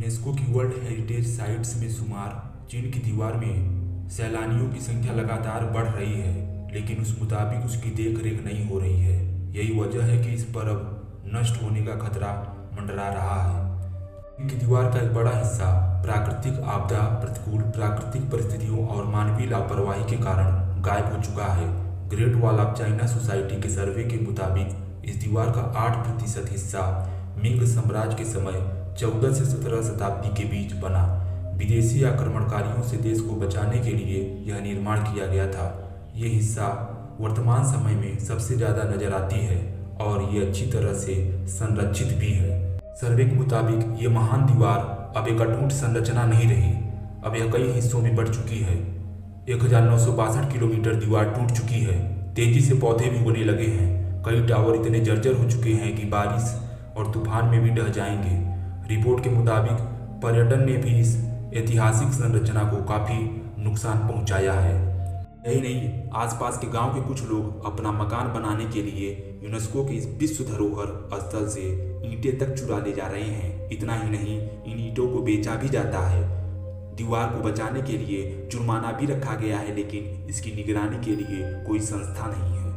नेस्को की world heritage sites में शुमार चीन की दीवार में सैलानियों की संख्या लगातार बढ़ रही है, लेकिन उस मुताबिक उसकी देखरेख नहीं हो रही है। यही वजह है कि इस पर अब नष्ट होने का खतरा मंडरा रहा है। चीन की दीवार का एक बड़ा हिस्सा प्राकृतिक आपदा, प्रतिकूल प्राकृतिक परिस्थितियों और मानवीय लापरवाही के कारण गायब हो चुका है। Great wall of China society के सर्वे के मुताबिक इस दीवार का 8% हिस्सा मिंग साम्राज्य के समय 14 से 17 शताब्दी के बीच बना। विदेशी आक्रमणकारियों से देश को बचाने के लिए यह निर्माण किया गया था। ये हिस्सा वर्तमान समय में सबसे ज़्यादा नजर आती है और ये अच्छी तरह से संरक्षित भी है। सर्वे के मुताबिक ये महान दीवार अब एक अटूट संरचना नहीं रही, अब यह कई हिस्सों में बढ़ चुकी है। 1962 किलोमीटर दीवार टूट चुकी है। तेजी से पौधे भी उगने लगे हैं। कई टावर इतने जर्जर हो चुके हैं कि बारिश और तूफान में भी ढह जाएंगे। रिपोर्ट के मुताबिक पर्यटन ने भी इस ऐतिहासिक संरचना को काफ़ी नुकसान पहुंचाया है। यही नहीं, आसपास के गांव के कुछ लोग अपना मकान बनाने के लिए यूनेस्को के इस विश्व धरोहर स्थल से ईंटें तक चुरा ले जा रहे हैं। इतना ही नहीं, इन ईंटों को बेचा भी जाता है। दीवार को बचाने के लिए जुर्माना भी रखा गया है, लेकिन इसकी निगरानी के लिए कोई संस्था नहीं है।